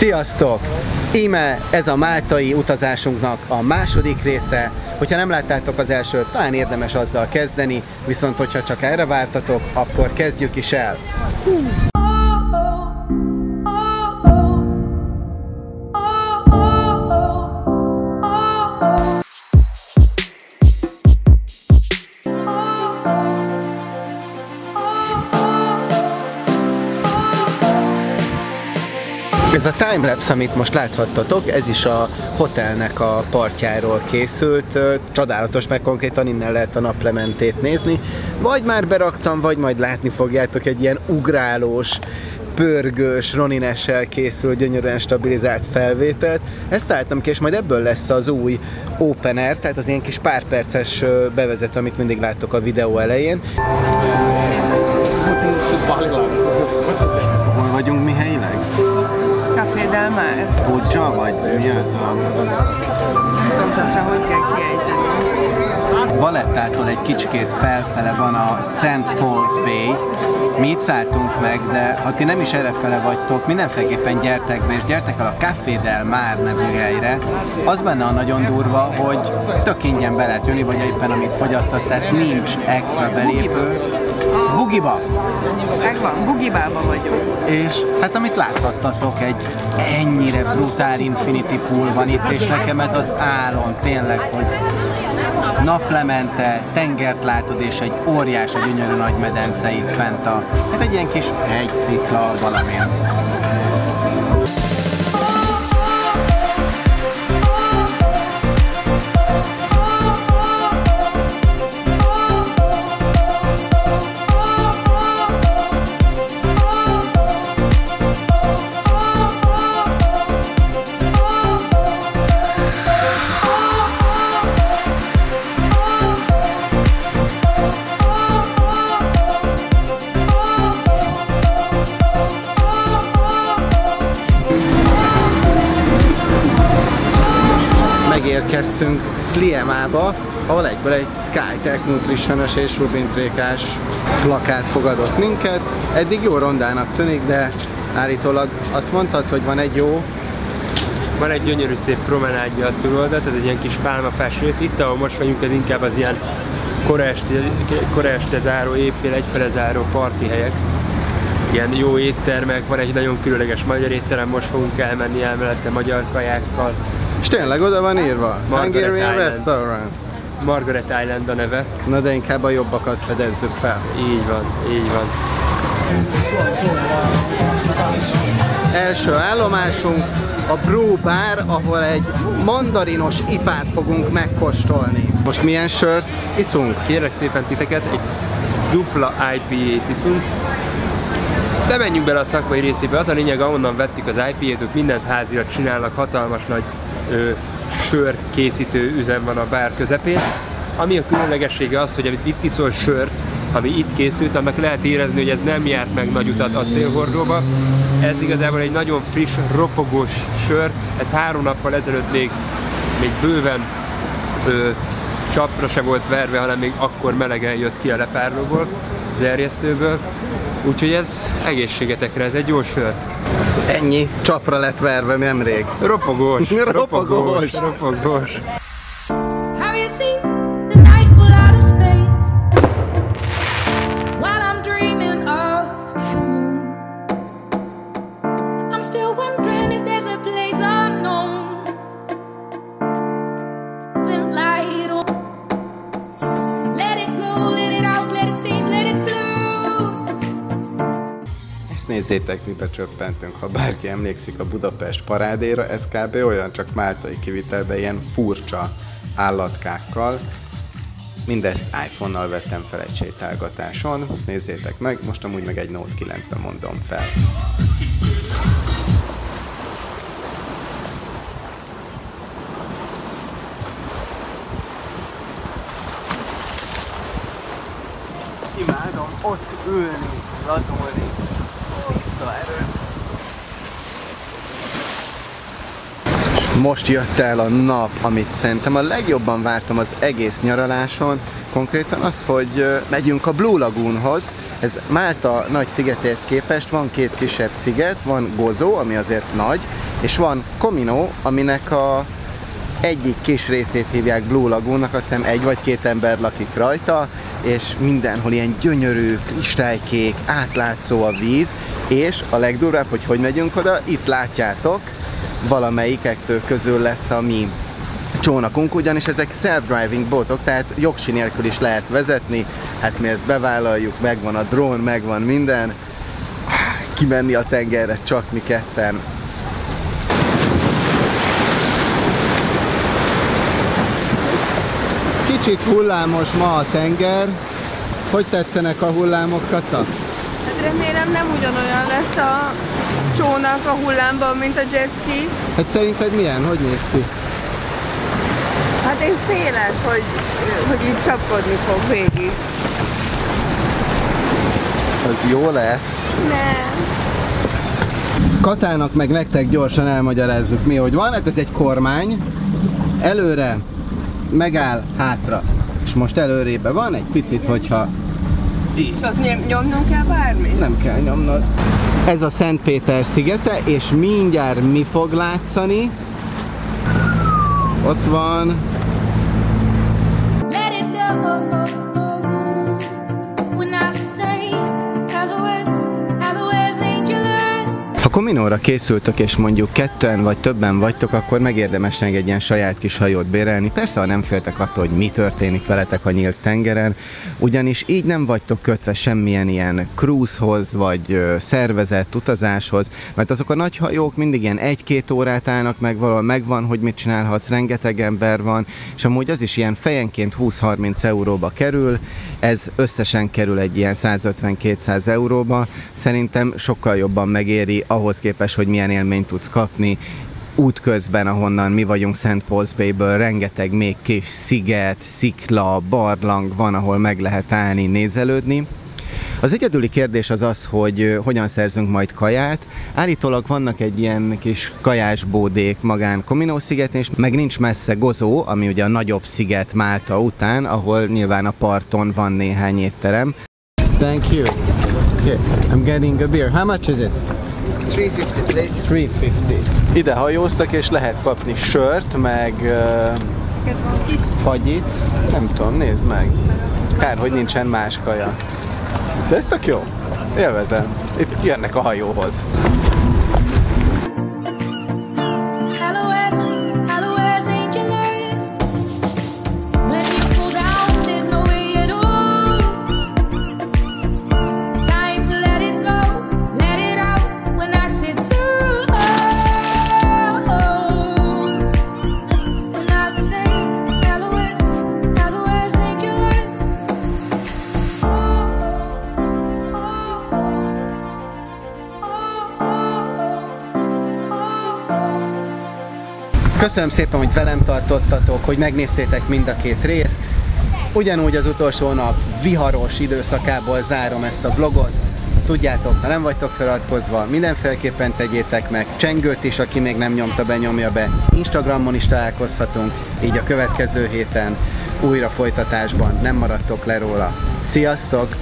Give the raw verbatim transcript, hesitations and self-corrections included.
Sziasztok! Íme ez a máltai utazásunknak a második része. Hogyha nem láttátok az elsőt, talán érdemes azzal kezdeni, viszont hogyha csak erre vártatok, akkor kezdjük is el! Ez a timelapse, amit most láthattatok, ez is a hotelnek a partjáról készült. Csodálatos, meg konkrétan innen lehet a naplementét nézni. Vagy már beraktam, vagy majd látni fogjátok, egy ilyen ugrálós, pörgős, roninessel készült, gyönyörűen stabilizált felvételt. Ezt láttam ki, és majd ebből lesz az új opener, tehát az ilyen kis pár perces bevezető, amit mindig láttok a videó elején. Hol vagyunk mi helyileg? Café Már. Gozo vagy mi az a... Nem tudom, sosem, hogy kell kiejteni. Valettától egy kicsikét felfele van a Saint Paul's Bay. Mi itt szálltunk meg, de ha ti nem is errefele vagytok, mindenféleképpen gyertek be, és gyertek el a Café Már nevű helyre. Az benne a nagyon durva, hogy tök ingyen be lehet jönni, vagy éppen amit fogyasztasz, tehát nincs extra belépő. Bugiba! Megvan, bugibába vagyok. És hát amit láthattatok, egy ennyire brutál infinity pool van itt, és nekem ez az álom tényleg, hogy naplemente, tengert látod, és egy óriás, egy gyönyörű nagy medence itt fent a... Hát egy ilyen kis hegyszikla valamilyen. Megérkeztünk Sliemába, ahol egyből egy Skytech nutritionos és rubintrékás plakát fogadott minket. Eddig jó rondának tűnik, de állítólag azt mondtad, hogy van egy jó... Van egy gyönyörű szép promenádja a túloldalt, ez egy ilyen kis pálmafás rész. Itt, ahol most vagyunk, ez inkább az ilyen kora este, kora este záró, évfél egyfele záró parti helyek. Ilyen jó éttermek, van egy nagyon különleges magyar étterem, most fogunk elmenni elmenette magyar kajákkal. És tényleg oda van írva, Margaret Island. Restaurant. Margaret Island a neve. Na de inkább a jobbakat fedezzük fel. Így van, így van. Első állomásunk a Brew Bar, ahol egy mandarinos ipát fogunk megkóstolni. Most milyen sört iszunk? Kérlek szépen titeket, egy dupla i pé á-t iszunk. De menjünk bele a szakmai részébe, az a lényeg, ahonnan vettük az i pé á-t, ők mindent házilag csinálnak, hatalmas nagy ö, sörkészítő üzem van a bár közepén. Ami a különlegessége az, hogy amit itt iszol sör, ami itt készült, annak lehet érezni, hogy ez nem járt meg nagy utat a célhordóba. Ez igazából egy nagyon friss, ropogós sör, ez három nappal ezelőtt még, még bőven ö, csapra se volt verve, hanem még akkor melegen jött ki a lepárlóból, az erjesztőből. Úgyhogy ez egészségetekre, ez egy jó sör. Ennyi csapra lett verve nemrég. Ropogós, ropogós, ropogós. Nézzétek, mibe csöppentünk, ha bárki emlékszik a Budapest parádéra, ez kb. Olyan, csak máltai kivitelben ilyen furcsa állatkákkal. Mindezt iPhone-nal vettem fel egy sétálgatáson. Nézzétek meg, most amúgy meg egy Note kilencben mondom fel. Imádom ott ülni, lazulni. Most jött el a nap, amit szerintem a legjobban vártam az egész nyaraláson, konkrétan az, hogy megyünk a Blue Lagoonhoz. Ez Málta nagy szigetéhez képest van két kisebb sziget, van Gozo, ami azért nagy, és van Comino, aminek a egyik kis részét hívják Blue Lagoonnak, azt hiszem egy vagy két ember lakik rajta, és mindenhol ilyen gyönyörű, kristálykék, átlátszó a víz, és a legdurvább, hogy hogy megyünk oda, itt látjátok, valamelyikektől közül lesz a mi csónakunk, ugyanis ezek self-driving botok, tehát jogsi nélkül is lehet vezetni, hát mi ezt bevállaljuk, megvan a drón, megvan minden, kimenni a tengerre csak mi ketten. Kicsit hullámos ma a tenger. Hogy tetszenek a hullámok, Kata? Hát remélem nem ugyanolyan lesz a csónak a hullámban, mint a jet ski. Hát szerinted milyen? Hogy néz ki? Hát én félek, hogy, hogy így csapkodni fog végig. Az jó lesz. Nem. Katának meg nektek gyorsan elmagyarázzuk mi, hogy van, hát ez egy kormány. Előre megáll, hátra. És most előrébe van egy picit, hogyha... Így. Szóval nyomnunk kell bármit? Nem kell nyomnod. Ez a Szent Péter szigete, és mindjárt mi fog látszani? Ott van... Ha Cominóra készültök, és mondjuk ketten vagy többen vagytok, akkor megérdemes egy ilyen saját kis hajót bérelni. Persze, ha nem féltek attól, hogy mi történik veletek a nyílt tengeren, ugyanis így nem vagytok kötve semmilyen ilyen cruise-hoz, vagy szervezett utazáshoz, mert azok a nagy hajók mindig ilyen egy-két órát állnak meg, valahol megvan, hogy mit csinálhatsz, rengeteg ember van, és amúgy az is ilyen fejenként húsz-harminc euróba kerül, ez összesen kerül egy ilyen százötven-kétszáz euróba, szerintem sokkal jobban megéri, ahhoz képest, hogy milyen élményt tudsz kapni útközben, ahonnan mi vagyunk Saint Paul's Bayből, rengeteg még kis sziget, szikla, barlang van, ahol meg lehet állni, nézelődni. Az egyedüli kérdés az az, hogy hogyan szerzünk majd kaját. Állítólag vannak egy ilyen kis kajásbódék magán Comino szigetén, és meg nincs messze Gozo, ami ugye a nagyobb sziget Málta után, ahol nyilván a parton van néhány étterem. Thank you. Okay, I'm getting a beer. How much is it? three fifty, please. three fifty. Ide hajóztak, és lehet kapni sört, meg uh, fagyit. Nem tudom, nézd meg. Kár, hogy nincsen más kaja. De ez tök jó. Élvezem. Itt jönnek a hajóhoz. Köszönöm szépen, hogy velem tartottatok, hogy megnéztétek mind a két részt. Ugyanúgy az utolsó nap viharos időszakából zárom ezt a vlogot. Tudjátok, ha nem vagytok feliratkozva, mindenféleképpen tegyétek meg. Csengőt is, aki még nem nyomta be, nyomja be. Instagramon is találkozhatunk, így a következő héten újra folytatásban. Nem maradtok le róla. Sziasztok!